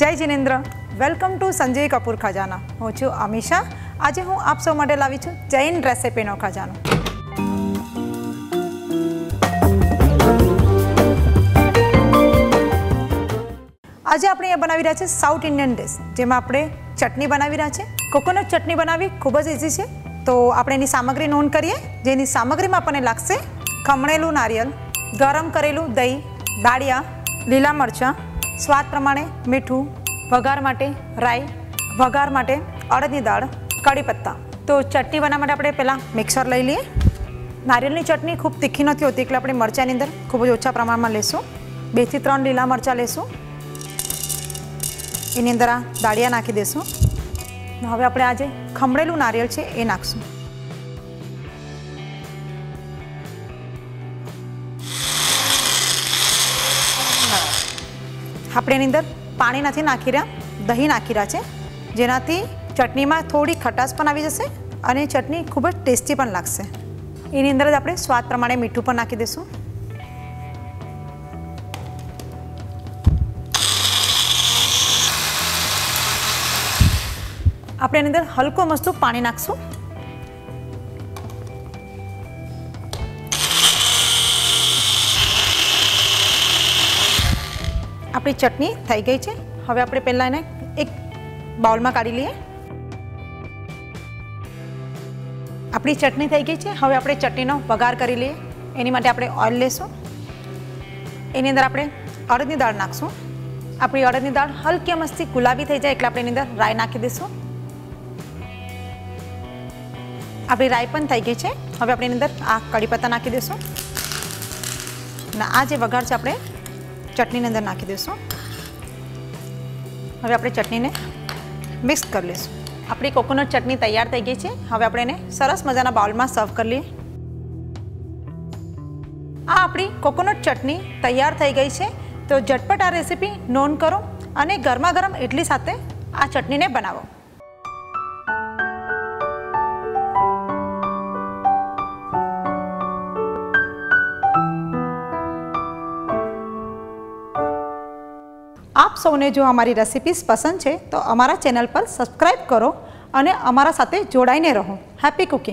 જય Jinendra welcome to Sanjeev Kapoor Khazana હું છું અમીશા આજે હું આપ સૌ માટે લાવી છું જૈન રેસિપીનો ખજાનો આજે આપણે બનાવી રહ્યા છે સાઉથ ઇન્ડિયન ડિશ જેમાં આપણે ચટણી બનાવી રહ્યા છે કોકોનટ ચટણી બનાવી ખૂબ જ ઈઝી છે તો આપણે એની સામગ્રી નોંધ કરીએ જેની સામગ્રીમાં આપણને લાગશે ખમણેલું નારિયેળ ગરમ કરેલું દહીં દાળિયા લીલા મરચાં स्वाद प्रमाणे मीठू वगार माटे राई वगार माटे अड़दनी दाळ कड़ी पत्ता तो चटनी बनावा माटे आपणे पहला मिक्सर लई लीए नारियलनी चटनी खूब तीखी नहीं होती एटले आपणे मरचानी अंदर खूब ओछा प्रमाण में लेशुं 2 થી 3 लीला मरचा लेशुं एनी अंदर आ दाळिया नाखी देशुं हवे आपणे आ जे खमणेलुं नारियल छे ए नाखशुं આપણે એની અંદર પાણી નથી નાખી રહ્યા દહીં નાખી રહ્યા છે જેનાથી ચટણીમાં થોડી ખટાશ પણ આવી જશે અને ચટણી ખૂબ જ ટેસ્ટી પણ લાગશે એની અંદર જ આપણે સ્વાદ પ્રમાણે મીઠું પણ નાખી દેશું આપણે એની અંદર હલકો મસ્તું પાણી નાખશું अपनी चटनी थी गई है हवे आपणे पहला एने एक बाउल में काढ़ी लीए अपनी चटनी थी गई है हवे आपणे चटनीनो वगार करी लीए एनी माटे आपणे ऑइल लेशुं एनी अंदर आपणे अड़दनी दाळ नाखशुं अपनी अड़दनी दाळ हलकी मस्ती गुलाबी थी जाए एटले आपणे एनी अंदर राई नाखी दीशुं अपनी राई पण थी गई है हवे आपणे एनी अंदर आ कड़ी पत्ता नाखी दीशुं अने आ जे वगार छे आपणे चटनी ने अंदर नाखी देशुं हवे आपणे चटनी ने मिक्स कर लेशुं आपणी कोकोनट चटनी तैयार थई गई छे हवे आपणे एने सरस मजाना बाउल में सर्व कर लीए आ आपणी कोकोनट चटनी तैयार थई गई छे तो झटपट आ रेसिपी नोंध करो अने गरमागरम इडली साथे आ चटनी ने बनावो आप सबने जो हमारी रेसिपीज पसंद है तो अमरा चैनल पर सब्सक्राइब करो और अमरा साथे जोड़ाईने रहो हैप्पी कुकिंग।